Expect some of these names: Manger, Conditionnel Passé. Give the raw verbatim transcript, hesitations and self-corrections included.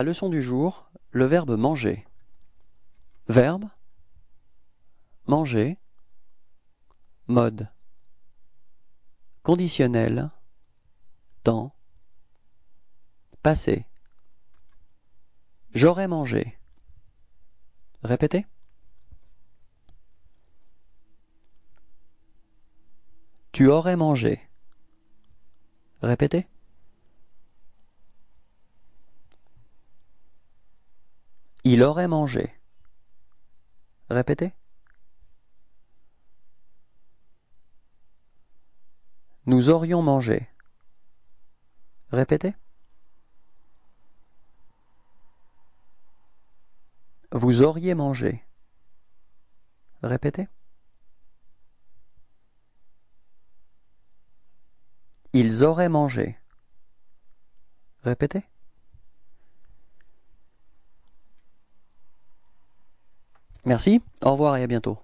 La leçon du jour, le verbe manger. Verbe, manger, mode, conditionnel, temps, passé. J'aurais mangé. Répétez. Tu aurais mangé. Répétez. Il aurait mangé. Répétez. Nous aurions mangé. Répétez. Vous auriez mangé. Répétez. Ils auraient mangé. Répétez. Merci, au revoir et à bientôt.